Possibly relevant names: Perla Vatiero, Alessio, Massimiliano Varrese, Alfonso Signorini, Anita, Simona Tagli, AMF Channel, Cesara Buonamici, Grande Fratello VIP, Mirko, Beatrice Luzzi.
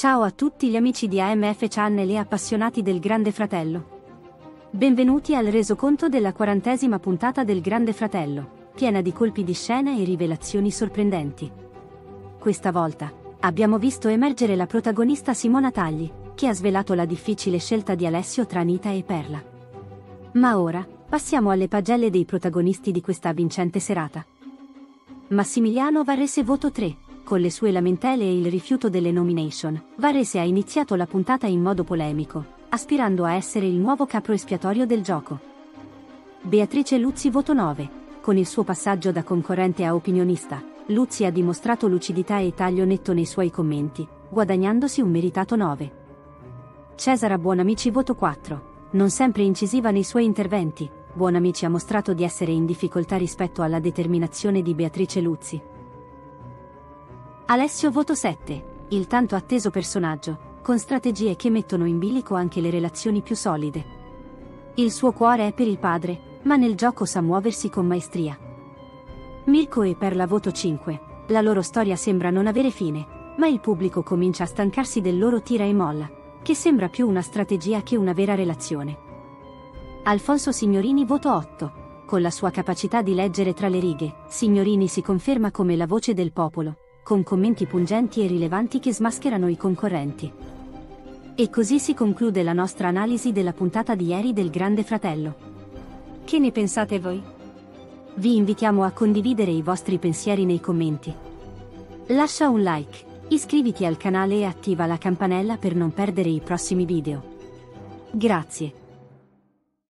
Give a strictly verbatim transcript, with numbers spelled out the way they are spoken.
Ciao a tutti gli amici di A M F Channel e appassionati del Grande Fratello. Benvenuti al resoconto della quarantesima puntata del Grande Fratello, piena di colpi di scena e rivelazioni sorprendenti. Questa volta, abbiamo visto emergere la protagonista Simona Tagli, che ha svelato la difficile scelta di Alessio tra Anita e Perla. Ma ora, passiamo alle pagelle dei protagonisti di questa vincente serata. Massimiliano Varrese voto tre. Con le sue lamentele e il rifiuto delle nomination, Varrese ha iniziato la puntata in modo polemico, aspirando a essere il nuovo capro espiatorio del gioco. Beatrice Luzzi voto nove. Con il suo passaggio da concorrente a opinionista, Luzzi ha dimostrato lucidità e taglio netto nei suoi commenti, guadagnandosi un meritato nove. Cesara Buonamici voto quattro. Non sempre incisiva nei suoi interventi, Buonamici ha mostrato di essere in difficoltà rispetto alla determinazione di Beatrice Luzzi. Alessio voto sette, il tanto atteso personaggio, con strategie che mettono in bilico anche le relazioni più solide. Il suo cuore è per il padre, ma nel gioco sa muoversi con maestria. Mirko e Perla voto cinque, la loro storia sembra non avere fine, ma il pubblico comincia a stancarsi del loro tira e molla, che sembra più una strategia che una vera relazione. Alfonso Signorini voto otto, con la sua capacità di leggere tra le righe, Signorini si conferma come la voce del popolo, con commenti pungenti e rilevanti che smascherano i concorrenti. E così si conclude la nostra analisi della puntata di ieri del Grande Fratello. Che ne pensate voi? Vi invitiamo a condividere i vostri pensieri nei commenti. Lascia un like, iscriviti al canale e attiva la campanella per non perdere i prossimi video. Grazie.